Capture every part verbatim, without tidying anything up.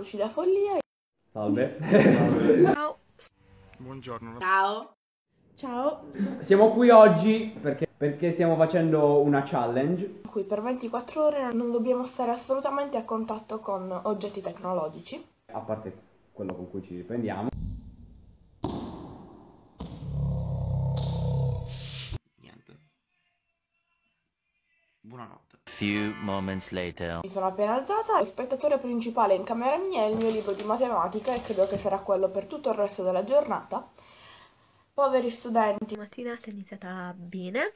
Lucidafollia. Salve. Salve. Ciao. Buongiorno. Ciao. Ciao. Siamo qui oggi perché, perché stiamo facendo una challenge. Qui per ventiquattro ore non dobbiamo stare assolutamente a contatto con oggetti tecnologici. A parte quello con cui ci riprendiamo. Niente. Buonanotte. Few moments later. Mi sono appena alzata, lo spettatore principale in camera mia è il mio libro di matematica e credo che sarà quello per tutto il resto della giornata. Poveri studenti. La mattinata è iniziata bene,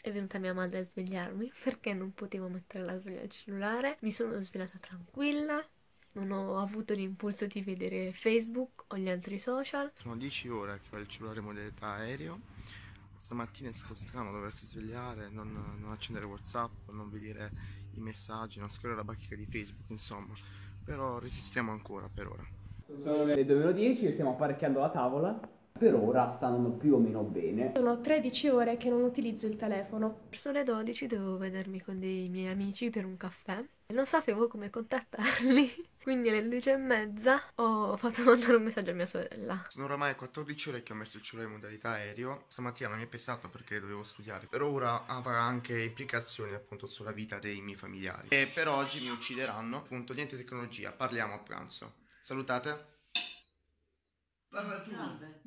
è venuta mia madre a svegliarmi perché non potevo mettere la sveglia al cellulare. Mi sono svegliata tranquilla, non ho avuto l'impulso di vedere Facebook o gli altri social. Sono dieci ore che ho il cellulare in modalità aereo. Stamattina è stato strano doversi svegliare, non, non accendere WhatsApp, non vedere i messaggi, non scorrere la bacheca di Facebook, insomma. Però resistiamo ancora per ora. Sono le due meno dieci e stiamo apparecchiando la tavola. Per ora stanno più o meno bene. Sono tredici ore che non utilizzo il telefono. Verso le dodici dovevo vedermi con dei miei amici per un caffè. Non sapevo come contattarli, quindi alle dodici e mezza ho fatto mandare un messaggio a mia sorella. Sono oramai quattordici ore che ho messo il cellulare in modalità aereo. Stamattina non mi è pesato perché dovevo studiare. Per ora avrà anche implicazioni appunto sulla vita dei miei familiari. E per oggi mi uccideranno. Appunto, niente tecnologia, parliamo a pranzo. Salutate. Parla tu,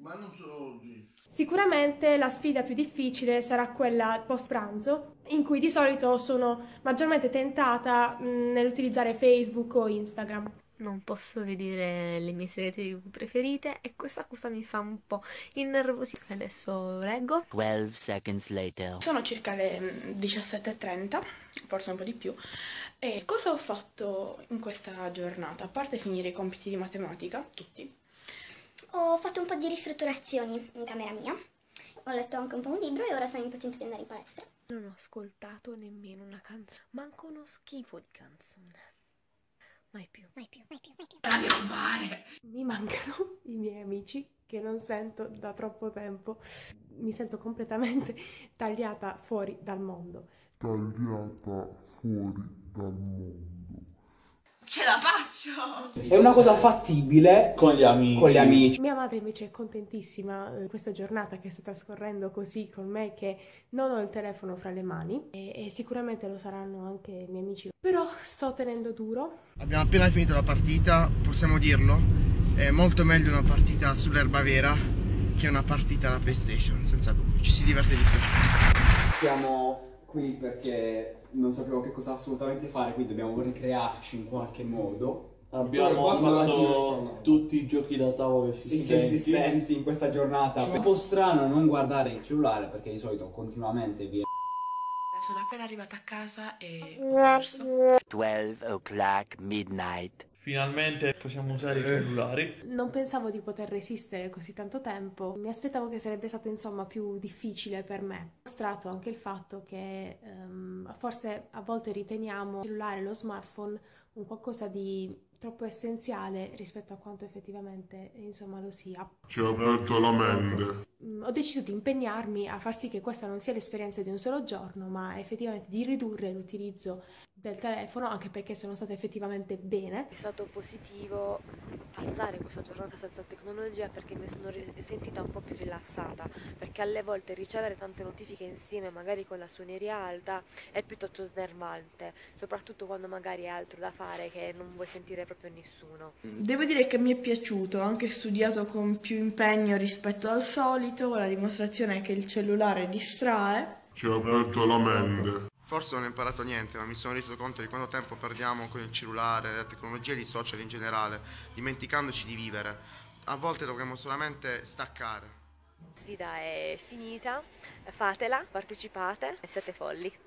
ma non solo oggi. Sicuramente la sfida più difficile sarà quella post pranzo, in cui di solito sono maggiormente tentata nell'utilizzare Facebook o Instagram. Non posso vedere le mie serie tv preferite e questa cosa mi fa un po' innervosire. Adesso leggo. twelve seconds later. Sono circa le diciassette e trenta, forse un po' di più. E cosa ho fatto in questa giornata? A parte finire i compiti di matematica, tutti. Ho fatto un po' di ristrutturazioni in camera mia, ho letto anche un po' un libro e ora sono in procinto di andare in palestra. Non ho ascoltato nemmeno una canzone, manco uno schifo di canzone. Mai più, mai più, mai più, mai più. La devo fare! Mi mancano i miei amici che non sento da troppo tempo. Mi sento completamente tagliata fuori dal mondo. Tagliata fuori dal mondo. Ce la faccio! È una cosa fattibile con gli amici. Con gli amici. Mia madre invece è contentissima di questa giornata che sta trascorrendo così con me, che non ho il telefono fra le mani e, e sicuramente lo saranno anche i miei amici. Però sto tenendo duro. Abbiamo appena finito la partita, possiamo dirlo, è molto meglio una partita sull'erba vera che una partita alla PlayStation, senza dubbio, ci si diverte di più. Siamo qui perché non sapevo che cosa assolutamente fare, quindi dobbiamo ricrearci in qualche modo. Abbiamo fatto tutti i giochi da tavolo che si, sì, che si senti in questa giornata. È un po' strano non guardare il cellulare perché di solito continuamente viene. Sono appena arrivata a casa e ho perso. twelve o'clock midnight. Finalmente possiamo usare i cellulari. Non pensavo di poter resistere così tanto tempo, mi aspettavo che sarebbe stato insomma più difficile per me. Ho mostrato anche il fatto che um, forse a volte riteniamo il cellulare e lo smartphone un qualcosa di troppo essenziale rispetto a quanto effettivamente insomma lo sia. Ci ho aperto la mente. Ho deciso di impegnarmi a far sì che questa non sia l'esperienza di un solo giorno, ma effettivamente di ridurre l'utilizzo del telefono, anche perché sono stata effettivamente bene. È stato positivo passare questa giornata senza tecnologia perché mi sono sentita un po' più rilassata, perché alle volte ricevere tante notifiche insieme, magari con la suoneria alta, è piuttosto snervante, soprattutto quando magari è altro da fare che non vuoi sentire proprio nessuno. Devo dire che mi è piaciuto, ho anche studiato con più impegno rispetto al solito. La dimostrazione è che il cellulare distrae. Ci ho aperto la mente. Forse non ho imparato niente, ma mi sono reso conto di quanto tempo perdiamo con il cellulare, la tecnologia e i social in generale, dimenticandoci di vivere. A volte dovremmo solamente staccare. La sfida è finita, fatela, partecipate e siate folli.